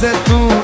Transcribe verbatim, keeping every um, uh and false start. عزته